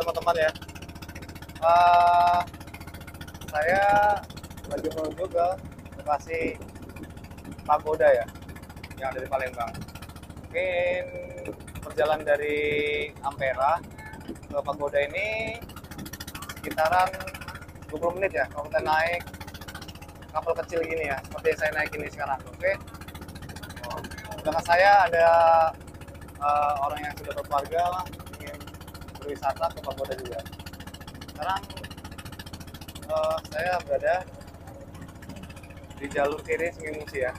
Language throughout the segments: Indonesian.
teman-teman ya. Saya lagi menuju ke lokasi pagoda ya, yang dari Palembang. Mungkin perjalanan dari Ampera ke pagoda ini sekitaran 20 menit ya, kalau kita naik kapal kecil gini ya, seperti saya naik ini sekarang. Oke. Belakang saya ada orang yang sudah berkeluarga lah, ingin berwisata ke pagoda juga. Sekarang saya berada di jalur kiri Sungai Musi ya.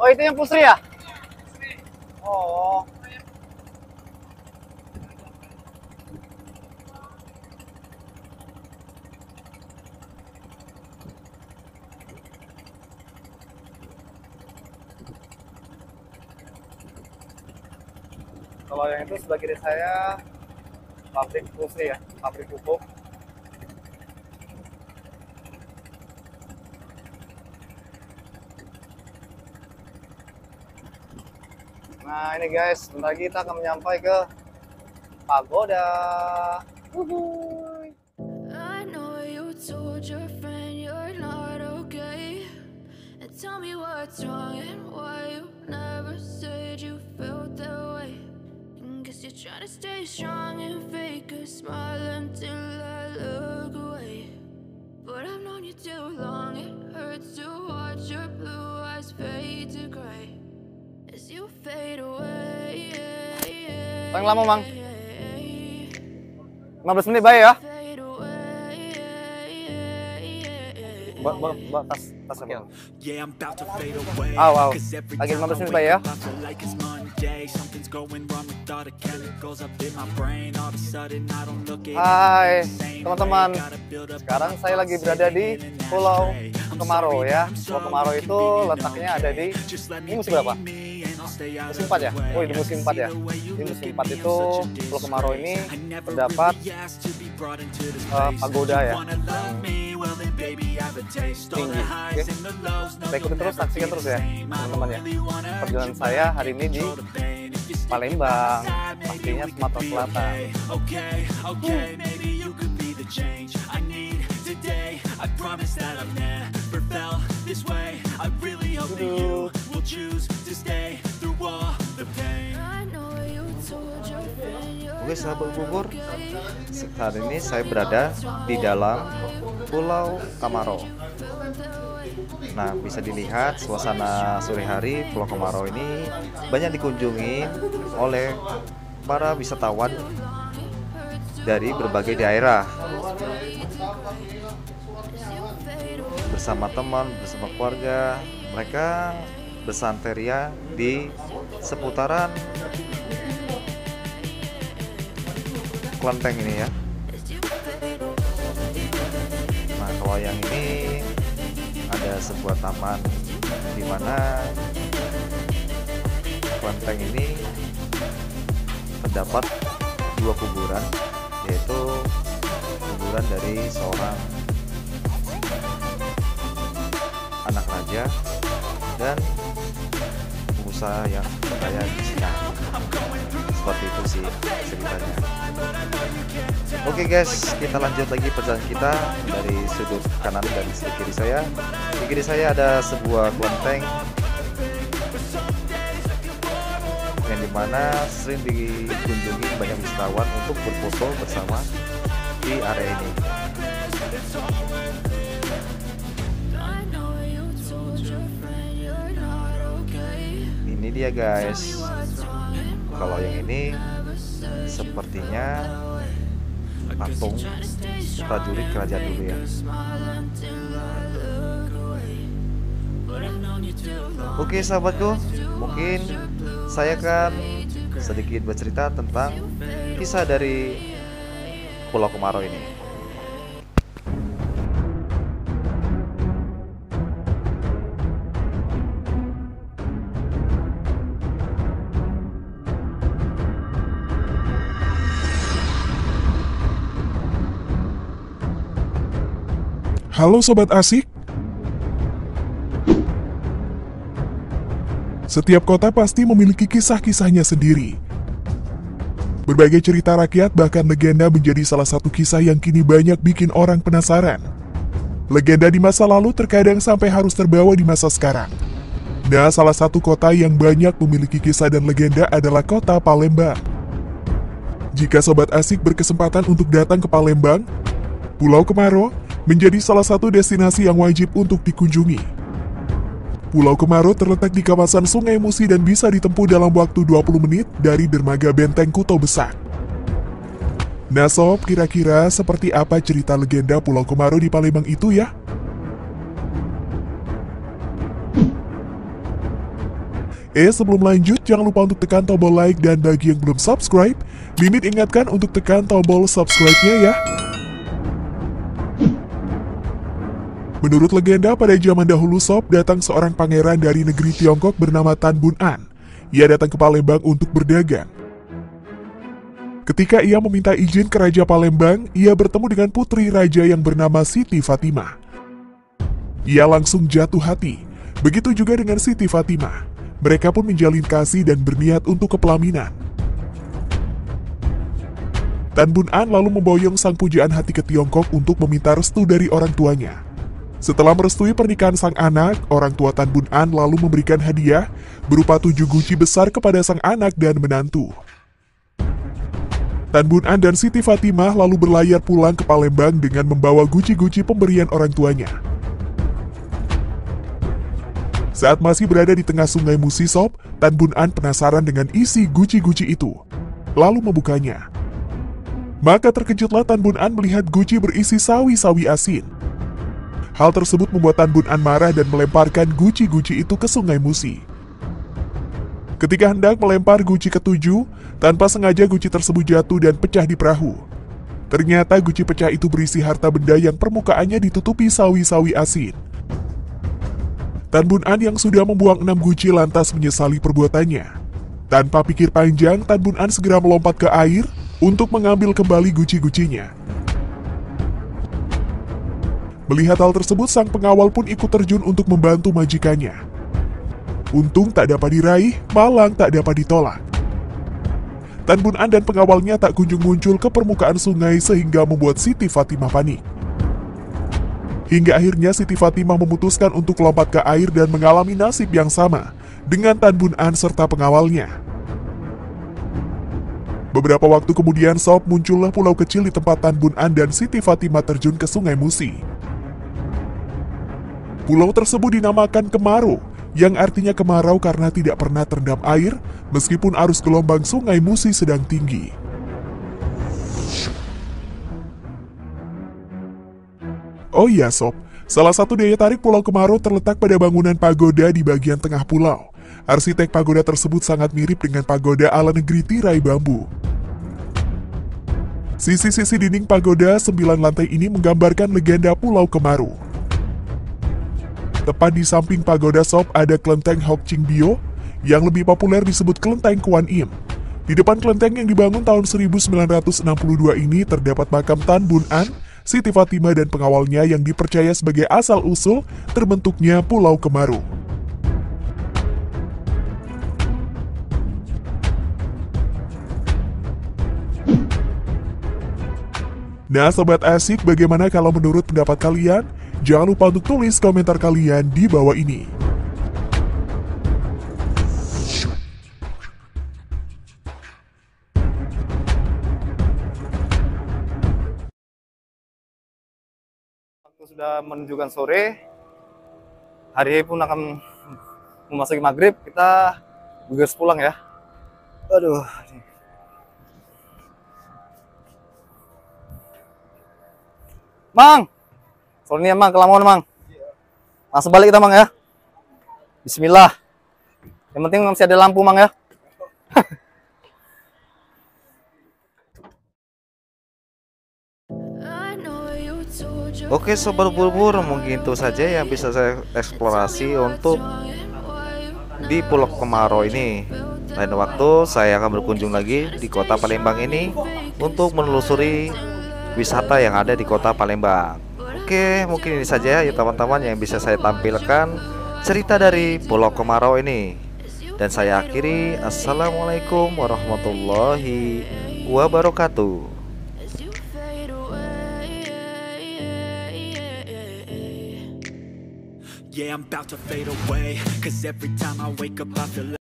Oh, itu yang Pusri ya? Oh. Kalau yang itu sebelah kiri saya pabrik Pusri ya, pabrik pupuk. Nah ini guys, bentar lagi kita akan menyampai ke pagoda. Wuhuy. I know you told your friend you're not okay. And tell me what's wrong and why you never said you felt that way. And guess you're trying to stay strong and fake a smile until I look away. But I've known you too long, it hurts to watch your blue eyes fade to gray. Paling lama, Mang. 15 menit baik ya. Tas apa? Wow. Lagi 15 menit baik ya. Hai, teman-teman. Sekarang saya lagi berada di Pulau Kemaro ya. Pulau Kemaro itu letaknya ada di ini musim berapa? Musim 4 ya? Oh, di musim 4 ya? Di musim 4 itu Pulau Kemaro ini terdapat pagoda ya, tinggi. Okay. Saya ikuti terus, saksikan terus ya teman-teman ya. Perjalanan saya hari ini di Palembang, pastinya Sumatera Selatan. Oke sahabat bubur, hari ini saya berada di dalam Pulau Kemaro. Nah, bisa dilihat suasana sore hari Pulau Kemaro ini banyak dikunjungi oleh para wisatawan dari berbagai daerah. Bersama teman, bersama keluarga, mereka bersanteria di seputaran kelenteng ini ya. Nah, kalau yang ini ada sebuah taman di mana kelenteng ini terdapat dua kuburan, yaitu kuburan dari seorang anak raja dan pengusaha yang berkaya di sini. Seperti itu sih ceritanya. Oke guys, kita lanjut lagi perjalanan kita dari sudut kanan dan sudut kiri saya. Di kiri saya ada sebuah kelenteng yang dimana sering dikunjungi banyak wisatawan untuk berfoto bersama di area ini. Ini dia guys. Kalau yang ini sepertinya patung prajurit kerajaan dulu ya. Oke sahabatku, mungkin saya akan sedikit bercerita tentang kisah dari Pulau Kemaro ini. Halo Sobat Asik. Setiap kota pasti memiliki kisah-kisahnya sendiri. Berbagai cerita rakyat bahkan legenda menjadi salah satu kisah yang kini banyak bikin orang penasaran. Legenda di masa lalu terkadang sampai harus terbawa di masa sekarang. Nah, salah satu kota yang banyak memiliki kisah dan legenda adalah kota Palembang. Jika Sobat Asik berkesempatan untuk datang ke Palembang, Pulau Kemaro menjadi salah satu destinasi yang wajib untuk dikunjungi. Pulau Kemaro terletak di kawasan Sungai Musi dan bisa ditempuh dalam waktu 20 menit dari dermaga Benteng Kuto Besar. Nah Sob, kira-kira seperti apa cerita legenda Pulau Kemaro di Palembang itu ya? Sebelum lanjut, jangan lupa untuk tekan tombol like dan bagi yang belum subscribe, Mimin ingatkan untuk tekan tombol subscribe-nya ya. Menurut legenda, pada zaman dahulu Sob, datang seorang pangeran dari negeri Tiongkok bernama Tan Bun An. Ia datang ke Palembang untuk berdagang. Ketika ia meminta izin ke Raja Palembang, ia bertemu dengan putri raja yang bernama Siti Fatimah. Ia langsung jatuh hati. Begitu juga dengan Siti Fatimah. Mereka pun menjalin kasih dan berniat untuk kepelaminan. Tan Bun An lalu memboyong sang pujaan hati ke Tiongkok untuk meminta restu dari orang tuanya. Setelah merestui pernikahan sang anak, orang tua Tan Bun An lalu memberikan hadiah berupa 7 guci besar kepada sang anak dan menantu. Tan Bun An dan Siti Fatimah lalu berlayar pulang ke Palembang dengan membawa guci-guci pemberian orang tuanya. Saat masih berada di tengah sungai Musi Sob, Tan Bun An penasaran dengan isi guci-guci itu, lalu membukanya. Maka terkejutlah Tan Bun An melihat guci berisi sawi-sawi asin. Hal tersebut membuat Tan Bun An marah dan melemparkan guci-guci itu ke sungai Musi. Ketika hendak melempar guci ketujuh, tanpa sengaja guci tersebut jatuh dan pecah di perahu. Ternyata guci pecah itu berisi harta benda yang permukaannya ditutupi sawi-sawi asin. Tan Bun An yang sudah membuang 6 guci lantas menyesali perbuatannya. Tanpa pikir panjang, Tan Bun An segera melompat ke air untuk mengambil kembali guci-gucinya. Melihat hal tersebut, sang pengawal pun ikut terjun untuk membantu majikannya. Untung tak dapat diraih, malang tak dapat ditolak. Tan Bun An dan pengawalnya tak kunjung muncul ke permukaan sungai sehingga membuat Siti Fatimah panik. Hingga akhirnya Siti Fatimah memutuskan untuk lompat ke air dan mengalami nasib yang sama dengan Tan Bun An serta pengawalnya. Beberapa waktu kemudian Sob, muncullah pulau kecil di tempat Tan Bun An dan Siti Fatimah terjun ke sungai Musi. Pulau tersebut dinamakan Kemaro, yang artinya kemarau karena tidak pernah terendam air meskipun arus gelombang sungai Musi sedang tinggi. Oh iya Sob, salah satu daya tarik Pulau Kemaro terletak pada bangunan pagoda di bagian tengah pulau. Arsitek pagoda tersebut sangat mirip dengan pagoda ala negeri tirai bambu. Sisi-sisi dinding pagoda 9 lantai ini menggambarkan legenda Pulau Kemaro. Tepat di samping pagoda Sob ada Kelenteng Hok Ching Bio, yang lebih populer disebut Kelenteng Kwan Im. Di depan kelenteng yang dibangun tahun 1962 ini terdapat makam Tan Bun An, Siti Fatimah dan pengawalnya yang dipercaya sebagai asal-usul terbentuknya Pulau Kemaro. Nah Sobat Asik, bagaimana kalau menurut pendapat kalian? Jangan lupa untuk tulis komentar kalian di bawah ini. Sudah menunjukkan sore, hari pun akan memasuki maghrib, kita bergegas pulang ya. Aduh. Mang, soalnya Mang, kelamaan Mang. Langsung balik kita Mang ya. Bismillah. Yang penting masih ada lampu Mang ya. Oke Sobat Bulbul, mungkin itu saja yang bisa saya eksplorasi untuk di Pulau Kemaro ini. Lain waktu saya akan berkunjung lagi di kota Palembang ini untuk menelusuri wisata yang ada di kota Palembang. Oke Oke, mungkin ini saja ya teman-teman yang bisa saya tampilkan cerita dari Pulau Kemaro ini. Dan saya akhiri, assalamualaikum warahmatullahi wabarakatuh. Yeah, I'm about to fade away, 'cause every time I wake up I feel like